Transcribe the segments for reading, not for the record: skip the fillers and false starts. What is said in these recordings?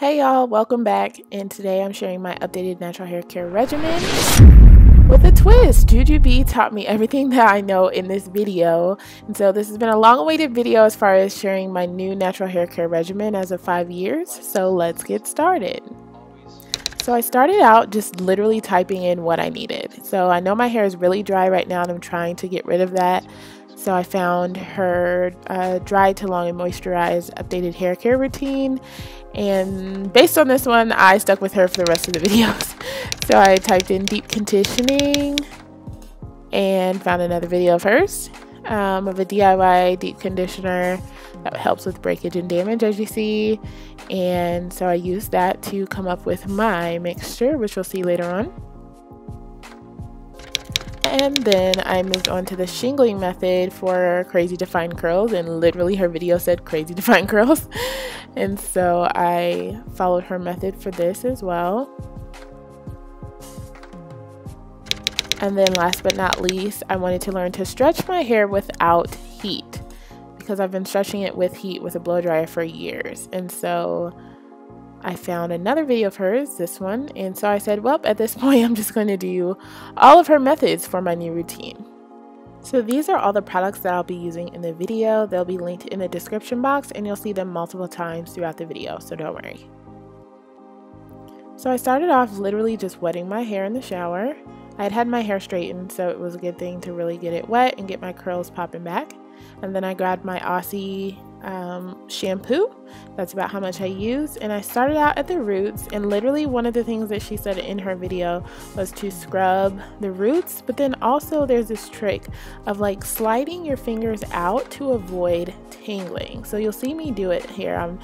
Hey y'all, welcome back, and today I'm sharing my updated natural hair care regimen with a twist. JeweJeweBee taught me everything that I know in this video, and so this has been a long-awaited video as far as sharing my new natural hair care regimen as of 5 years, so let's get started. So I started out just literally typing in what I needed. So I know my hair is really dry right now and I'm trying to get rid of that. So I found her dry to long and moisturized updated hair care routine. And based on this one, I stuck with her for the rest of the videos. So I typed in deep conditioning and found another video of hers of a DIY deep conditioner that helps with breakage and damage, as you see. And so I used that to come up with my mixture, which you'll see later on. And then I moved on to the shingling method for crazy defined curls, and literally her video said crazy defined curls. And so I followed her method for this as well. And then last but not least, I wanted to learn to stretch my hair without heat, because I've been stretching it with heat with a blow dryer for years. And so I found another video of hers, this one, and so I said, well, at this point I'm just going to do all of her methods for my new routine. So these are all the products that I'll be using in the video. They'll be linked in the description box and you'll see them multiple times throughout the video, so don't worry. So I started off literally just wetting my hair in the shower. I had had my hair straightened, so it was a good thing to really get it wet and get my curls popping back. And then I grabbed my Aussie shampoo. That's about how much I used, and I started out at the roots. And literally one of the things that she said in her video was to scrub the roots, but then also there's this trick of like sliding your fingers out to avoid tangling. So you'll see me do it here. I'm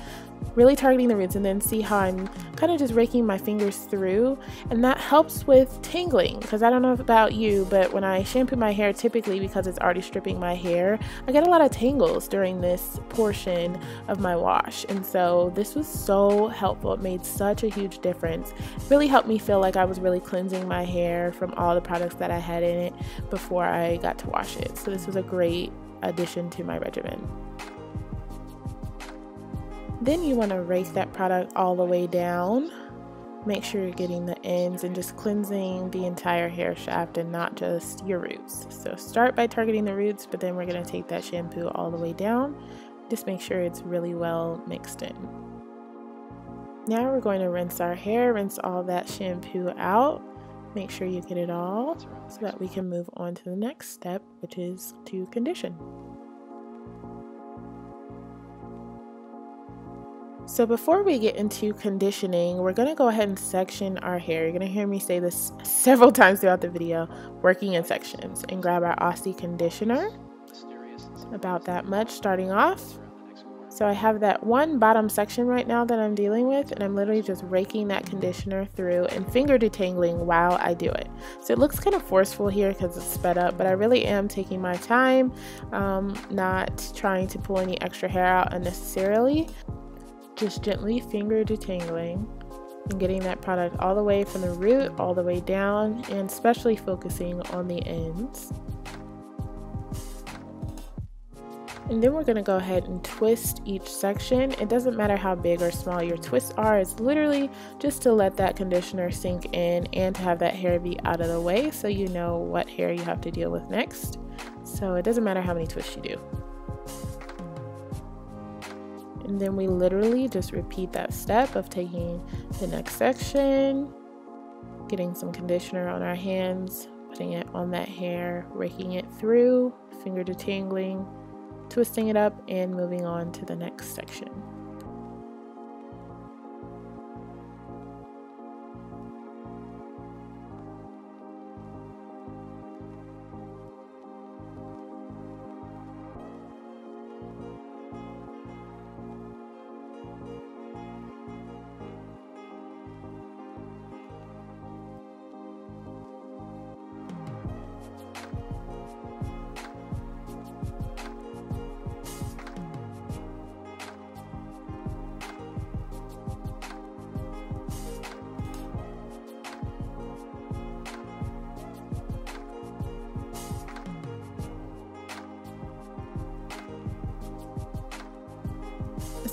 really targeting the roots, and then see how I'm kind of just raking my fingers through, and that helps with tangling. Because I don't know about you, but when I shampoo my hair, typically because it's already stripping my hair, I get a lot of tangles during this portion of my wash. And so this was so helpful. It made such a huge difference. It really helped me feel like I was really cleansing my hair from all the products that I had in it before I got to wash it. So this was a great addition to my regimen. Then you want to rake that product all the way down. Make sure you're getting the ends and just cleansing the entire hair shaft and not just your roots. So start by targeting the roots, but then we're going to take that shampoo all the way down. Just make sure it's really well mixed in. Now we're going to rinse our hair, rinse all that shampoo out. Make sure you get it all so that we can move on to the next step, which is to condition. So before we get into conditioning, we're going to go ahead and section our hair. You're going to hear me say this several times throughout the video, working in sections. And grab our Aussie conditioner, about that much starting off. So I have that one bottom section right now that I'm dealing with, and I'm literally just raking that conditioner through and finger detangling while I do it. So it looks kind of forceful here because it's sped up, but I really am taking my time, not trying to pull any extra hair out unnecessarily. Just gently finger detangling and getting that product all the way from the root all the way down, and especially focusing on the ends. And then we're going to go ahead and twist each section. It doesn't matter how big or small your twists are, it's literally just to let that conditioner sink in and to have that hair be out of the way so you know what hair you have to deal with next. So it doesn't matter how many twists you do. And then we literally just repeat that step of taking the next section, getting some conditioner on our hands, putting it on that hair, raking it through, finger detangling, twisting it up, and moving on to the next section.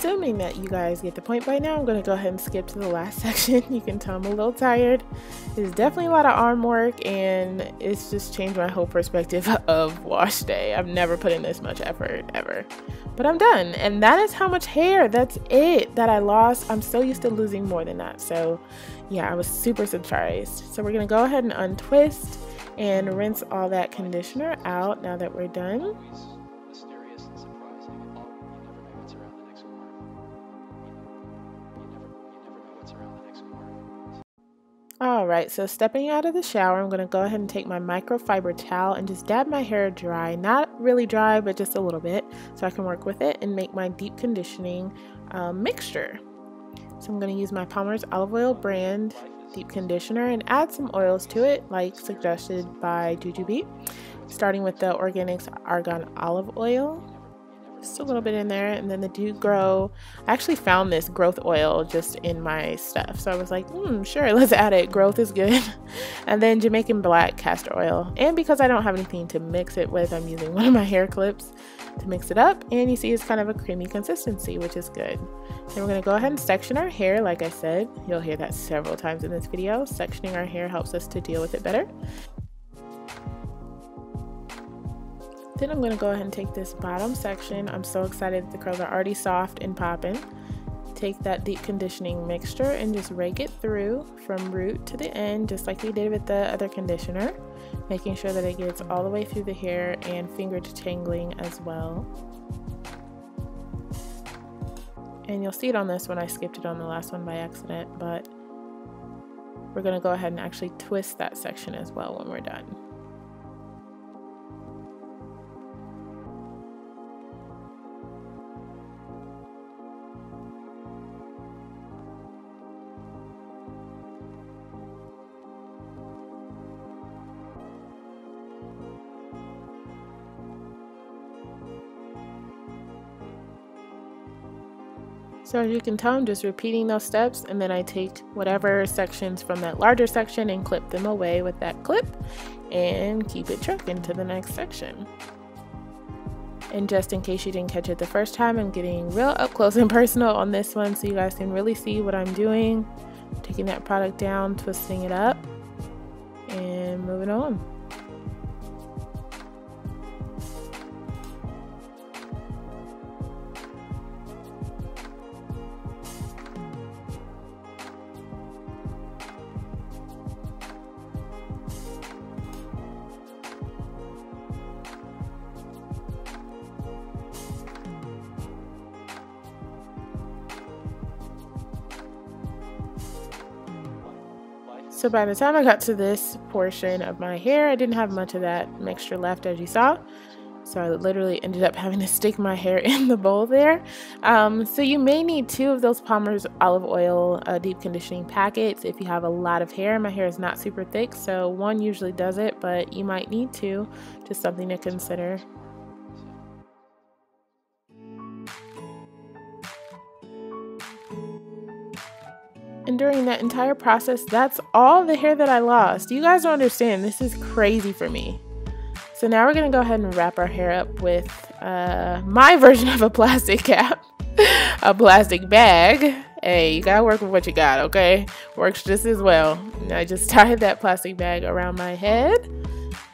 assuming that you guys get the point by now, I'm going to go ahead and skip to the last section. You can tell I'm a little tired. There's definitely a lot of arm work, and it's just changed my whole perspective of wash day. I've never put in this much effort ever, but I'm done. And that is how much hair, that's it, that I lost. I'm so used to losing more than that. So yeah, I was super surprised. So we're going to go ahead and untwist and rinse all that conditioner out now that we're done. Alright, so stepping out of the shower, I'm going to go ahead and take my microfiber towel and just dab my hair dry. Not really dry, but just a little bit, so I can work with it and make my deep conditioning mixture. So I'm going to use my Palmer's olive oil brand deep conditioner and add some oils to it, like suggested by JeweJeweBee, starting with the Organics Argan Olive Oil. Just a little bit in there, and then the Doo Gro. I actually found this growth oil just in my stuff, so I was like, sure, let's add it. Growth is good. And then Jamaican Black Castor Oil. And because I don't have anything to mix it with, I'm using one of my hair clips to mix it up, and you see it's kind of a creamy consistency, which is good. Then we're going to go ahead and section our hair. Like I said, you'll hear that several times in this video. Sectioning our hair helps us to deal with it better. Then I'm going to go ahead and take this bottom section. I'm so excited that the curls are already soft and popping. Take that deep conditioning mixture and just rake it through from root to the end, just like we did with the other conditioner, making sure that it gets all the way through the hair and finger detangling as well. And you'll see it on this one. I skipped it on the last one by accident, but we're going to go ahead and actually twist that section as well when we're done. So as you can tell, I'm just repeating those steps, and then I take whatever sections from that larger section and clip them away with that clip and keep it trucking to the next section. And just in case you didn't catch it the first time, I'm getting real up close and personal on this one so you guys can really see what I'm doing. Taking that product down, twisting it up, and moving on. So by the time I got to this portion of my hair, I didn't have much of that mixture left, as you saw. So I literally ended up having to stick my hair in the bowl there. So you may need two of those Palmer's olive oil deep conditioning packets if you have a lot of hair. My hair is not super thick, so one usually does it, but you might need two. Just something to consider. And during that entire process, that's all the hair that I lost. You guys don't understand. This is crazy for me. So now we're going to go ahead and wrap our hair up with my version of a plastic cap, a plastic bag. Hey, you got to work with what you got, okay? Works just as well. And I just tied that plastic bag around my head.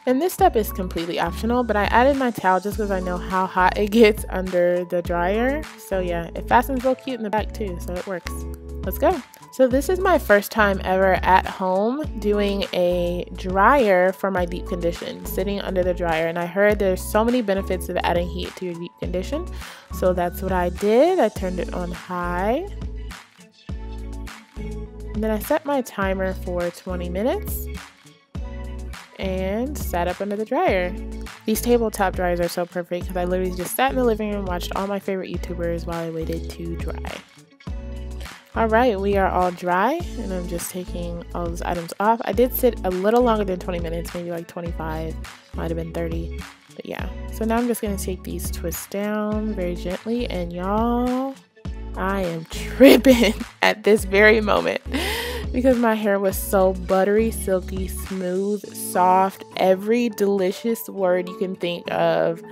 And this step is completely optional, but I added my towel just because I know how hot it gets under the dryer. So yeah, it fastens real cute in the back too, so it works. Let's go. So this is my first time ever at home doing a dryer for my deep condition, sitting under the dryer, and I heard there's so many benefits of adding heat to your deep condition. So that's what I did. I turned it on high. And then I set my timer for 20 minutes and sat up under the dryer. These tabletop dryers are so perfect because I literally just sat in the living room and watched all my favorite YouTubers while I waited to dry. Alright, we are all dry, and I'm just taking all those items off. I did sit a little longer than 20 minutes, maybe like 25, might have been 30, but yeah. So now I'm just going to take these twists down very gently, and y'all, I am tripping at this very moment because my hair was so buttery, silky, smooth, soft, every delicious word you can think of.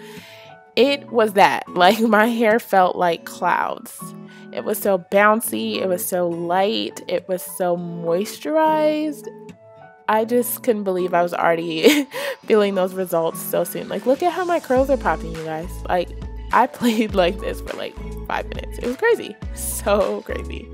It was that. Like, my hair felt like clouds. It was so bouncy, it was so light, it was so moisturized. I just couldn't believe I was already feeling those results so soon. Like, look at how my curls are popping, you guys. Like, I played like this for like 5 minutes. It was crazy. So crazy.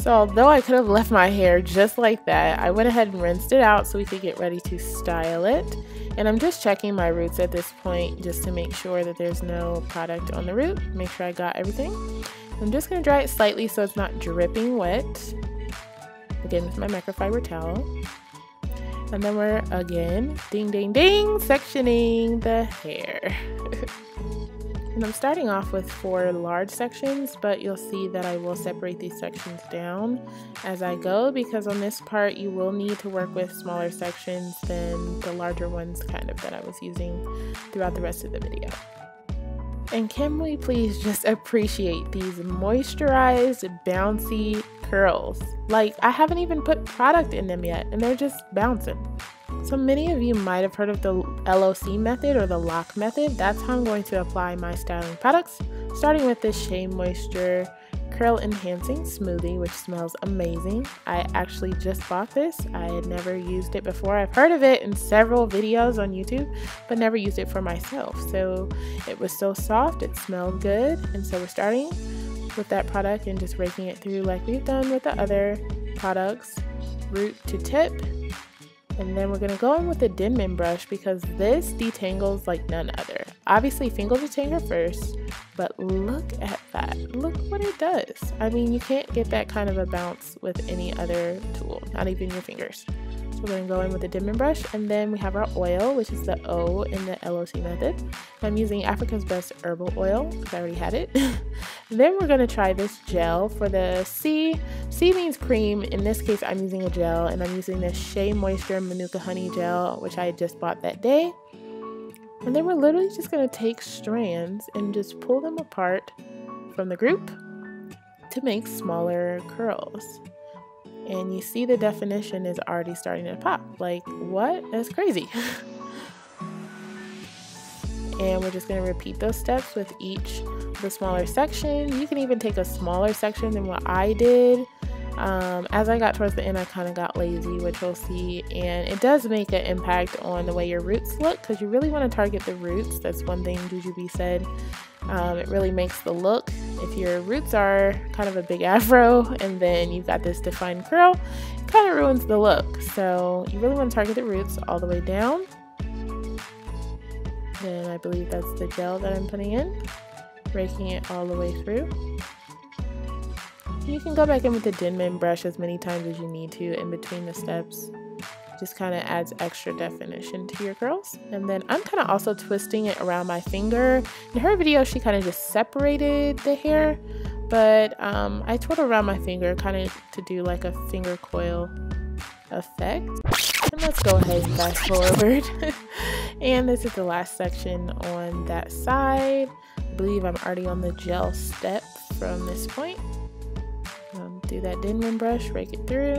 So although I could have left my hair just like that, I went ahead and rinsed it out so we could get ready to style it. And I'm just checking my roots at this point just to make sure that there's no product on the root. Make sure I got everything. I'm just going to dry it slightly so it's not dripping wet. Again with my microfiber towel. And then we're again, ding ding ding, sectioning the hair. And I'm starting off with 4 large sections, but you'll see that I will separate these sections down as I go, because on this part you will need to work with smaller sections than the larger ones kind of that I was using throughout the rest of the video. And can we please just appreciate these moisturized, bouncy curls? Like, I haven't even put product in them yet and they're just bouncing. So many of you might have heard of the LOC method or the lock method. That's how I'm going to apply my styling products, starting with this Shea Moisture Curl Enhancing Smoothie, which smells amazing. I actually just bought this. I had never used it before. I've heard of it in several videos on YouTube, but never used it for myself. So it was so soft, it smelled good. And so we're starting with that product and just raking it through like we've done with the other products, root to tip. And then we're going to go in with the Denman brush because this detangles like none other. Obviously finger detanger first, but look at that. Look what it does. I mean, you can't get that kind of a bounce with any other tool, not even your fingers. So we're going to go in with the Denman brush, and then we have our oil, which is the O in the LOC method. I'm using Africa's Best herbal oil because I already had it. Then we're going to try this gel for the C. C means cream. In this case, I'm using a gel, and I'm using this Shea Moisture Manuka Honey Gel, which I just bought that day. And then we're literally just going to take strands and just pull them apart from the group to make smaller curls. And you see the definition is already starting to pop. Like, what? That's crazy. And we're just going to repeat those steps with each of the smaller section. You can even take a smaller section than what I did. As I got towards the end, I kind of got lazy, which you'll see, and it does make an impact on the way your roots look, because you really want to target the roots. That's one thing JeweJeweBee said. It really makes the look. If your roots are kind of a big afro and then you've got this defined curl, it kind of ruins the look. So you really want to target the roots all the way down. Then I believe that's the gel that I'm putting in, raking it all the way through. You can go back in with the Denman brush as many times as you need to in between the steps. Just kind of adds extra definition to your curls. And then I'm kind of also twisting it around my finger. In her video, she kind of just separated the hair, but I twirled around my finger kind of to do like a finger coil effect. And let's go ahead and fast forward. And this is the last section on that side. I believe I'm already on the gel step from this point. Do that Denman brush, rake it through.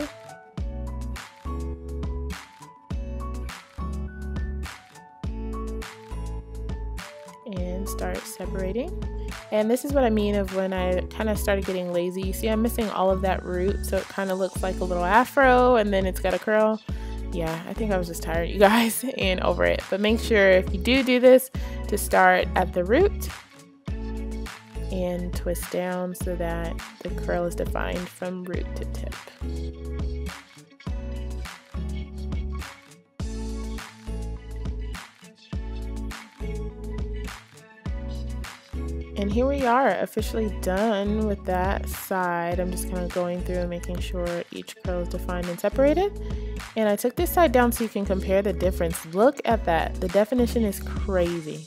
And start separating. And this is what I mean of when I kind of started getting lazy. You see I'm missing all of that root, so it kind of looks like a little afro and then it's got a curl. Yeah, I think I was just tired, you guys, and over it. But make sure if you do this to start at the root and twist down so that the curl is defined from root to tip. And here we are, officially done with that side. I'm just kind of going through and making sure each curl is defined and separated. And I took this side down so you can compare the difference. Look at that. The definition is crazy.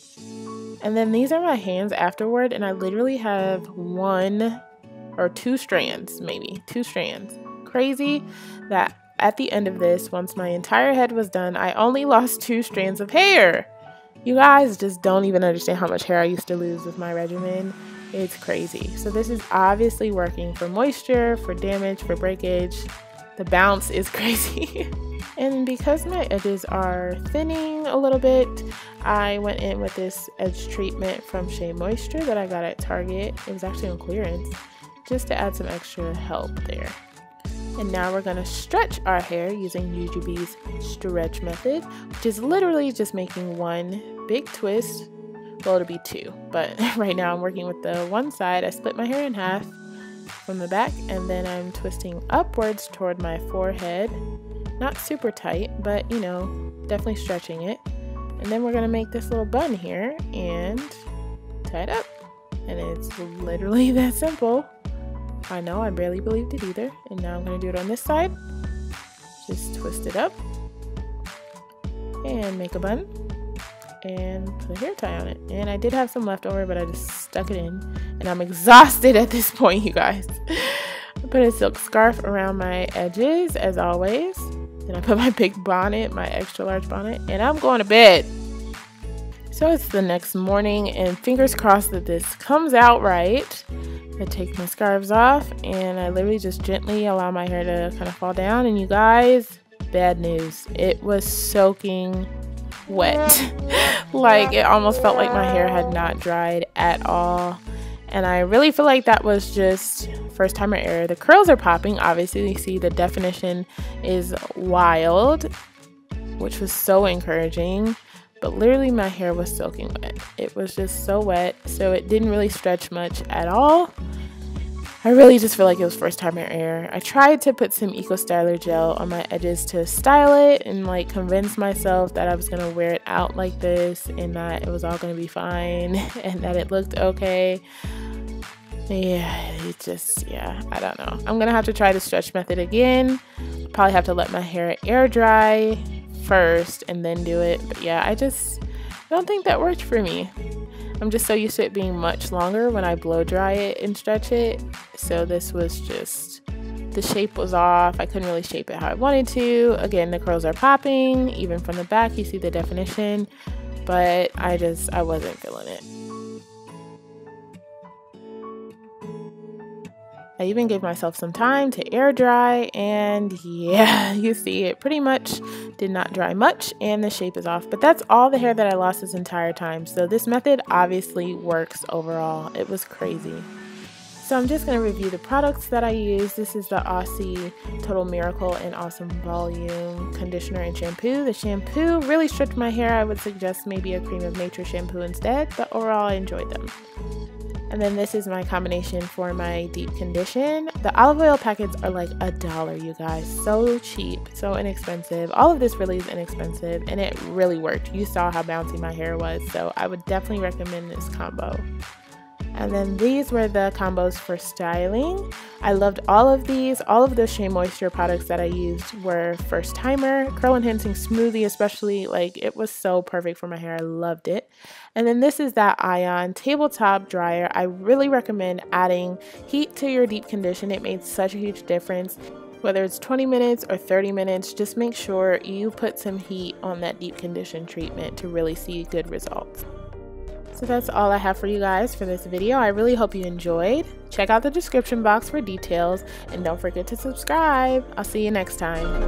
And then these are my hands afterward, and I literally have 1 or 2 strands, maybe 2 strands. Crazy that at the end of this, once my entire head was done, I only lost 2 strands of hair. You guys just don't even understand how much hair I used to lose with my regimen. It's crazy. So this is obviously working for moisture, for damage, for breakage. The bounce is crazy. And because my edges are thinning a little bit, I went in with this edge treatment from Shea Moisture that I got at Target. It was actually on clearance. just to add some extra help there. And now we're going to stretch our hair using JeweJeweBee's stretch method, which is literally just making one big twist. Well, it'll be two, but right now I'm working with the one side. I split my hair in half from the back, and then I'm twisting upwards toward my forehead. Not super tight, but you know, definitely stretching it. And then we're going to make this little bun here and tie it up. And it's literally that simple. I know, I barely believed it either. And now I'm going to do it on this side. Just twist it up and make a bun and put a hair tie on it. And I did have some left over, but I just stuck it in. And I'm exhausted at this point, you guys. I put a silk scarf around my edges, as always. Then I put my big bonnet, my extra large bonnet, and I'm going to bed. So it's the next morning, and fingers crossed that this comes out right. I take my scarves off, and I literally just gently allow my hair to kind of fall down. And you guys, bad news. It was soaking wet. Like, it almost felt like my hair had not dried at all. And I really feel like that was just first-timer error. The curls are popping. Obviously, you see the definition is wild, which was so encouraging. But literally, my hair was soaking wet. It was just so wet, so it didn't really stretch much at all. I really just feel like it was first-timer error. I tried to put some Eco Styler gel on my edges to style it and like convince myself that I was going to wear it out like this and that it was all going to be fine and that it looked okay. Yeah, it just, yeah, I don't know. I'm going to have to try the stretch method again. Probably have to let my hair air dry first and then do it. But yeah, I don't think that worked for me. I'm just so used to it being much longer when I blow dry it and stretch it. So this was just, the shape was off. I couldn't really shape it how I wanted to. Again, the curls are popping. Even from the back, you see the definition. But I wasn't feeling it. I even gave myself some time to air dry, and yeah, you see it pretty much did not dry much and the shape is off. But that's all the hair that I lost this entire time. So this method obviously works overall. It was crazy. So I'm just going to review the products that I use. This is the Aussie Total Miracle and Awesome Volume Conditioner and Shampoo. The shampoo really stripped my hair. I would suggest maybe a Cream of Nature shampoo instead, but overall I enjoyed them. And then this is my combination for my deep condition. The olive oil packets are like $1, you guys. So cheap, so inexpensive. All of this really is inexpensive, and it really worked. You saw how bouncy my hair was, so I would definitely recommend this combo. And then these were the combos for styling. I loved all of these. All of the Shea Moisture products that I used were first timer. Curl enhancing smoothie especially, like it was so perfect for my hair. I loved it. And then this is that Ion tabletop dryer. I really recommend adding heat to your deep condition. It made such a huge difference. Whether it's 20 minutes or 30 minutes, just make sure you put some heat on that deep condition treatment to really see good results. So that's all I have for you guys for this video. I really hope you enjoyed. Check out the description box for details, and don't forget to subscribe. I'll see you next time.